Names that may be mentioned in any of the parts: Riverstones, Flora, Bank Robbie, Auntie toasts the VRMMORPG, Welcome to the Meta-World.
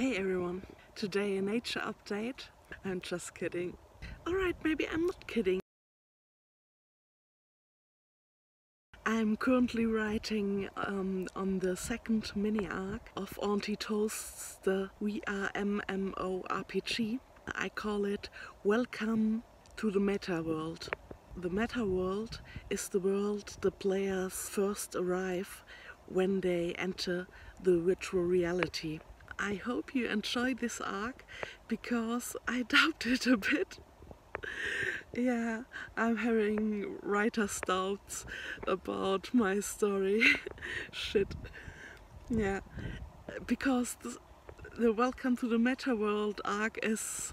Hey everyone, today a nature update. I'm just kidding. Alright, maybe I'm not kidding. I'm currently writing on the second mini-arc of Auntie Toasts the VRMMORPG. I call it Welcome to the Meta-World. The Meta-World is the world the players first arrive when they enter the virtual reality. I hope you enjoy this arc, because I doubt it a bit. Yeah, I'm having writer's doubts about my story. Shit. Yeah, because the Welcome to the Meta-World arc is...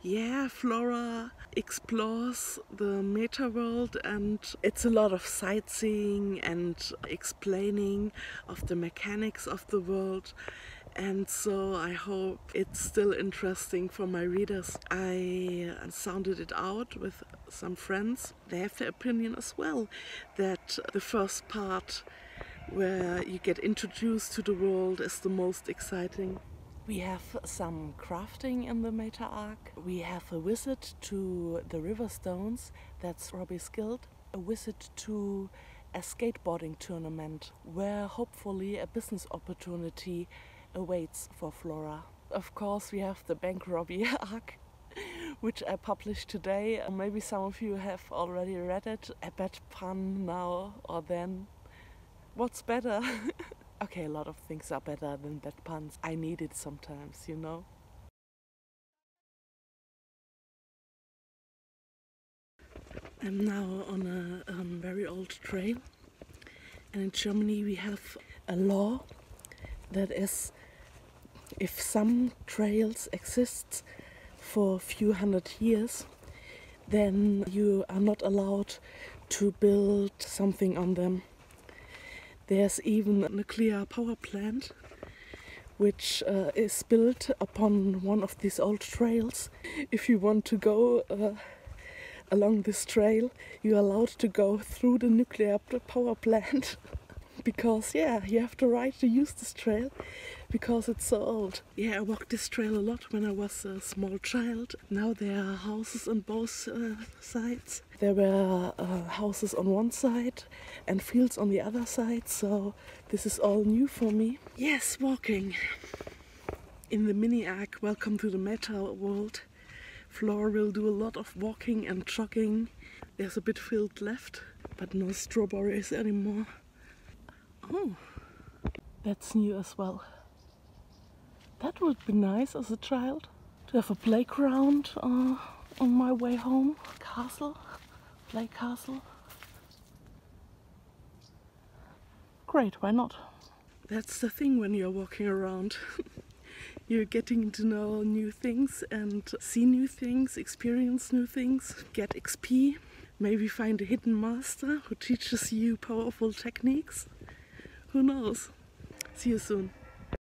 yeah, Flora explores the Meta-World, and it's a lot of sightseeing and explaining of the mechanics of the world, and so I hope it's still interesting for my readers. I sounded it out with some friends. They have their opinion as well, that the first part where you get introduced to the world is the most exciting. We have some crafting in the Meta arc. We have a visit to the Riverstones, that's Robbie's guild. A visit to a skateboarding tournament where hopefully a business opportunity awaits for Flora. Of course we have the Bank Robbie arc, which I published today. Maybe some of you have already read it. A bad pun now or then. What's better? Okay, a lot of things are better than bad puns. I need it sometimes, you know. I'm now on a very old trail, and in Germany we have a law that is, if some trails exist for a few hundred years, then you are not allowed to build something on them. There's even a nuclear power plant which is built upon one of these old trails. If you want to go along this trail, you're allowed to go through the nuclear power plant because, yeah, you have the right to use this trail because it's so old. Yeah, I walked this trail a lot when I was a small child. Now there are houses on both sides. There were houses on one side and fields on the other side, so this is all new for me. Yes, walking. In the mini-arc Welcome to the Meta-World, Flora will do a lot of walking and jogging. There's a bit field left, but no strawberries anymore. Oh, that's new as well. That would be nice as a child, to have a playground on my way home. Castle. Play castle. Great, why not? That's the thing when you're walking around. You're getting to know new things and see new things, experience new things, get XP, maybe find a hidden master who teaches you powerful techniques. Who knows? See you soon.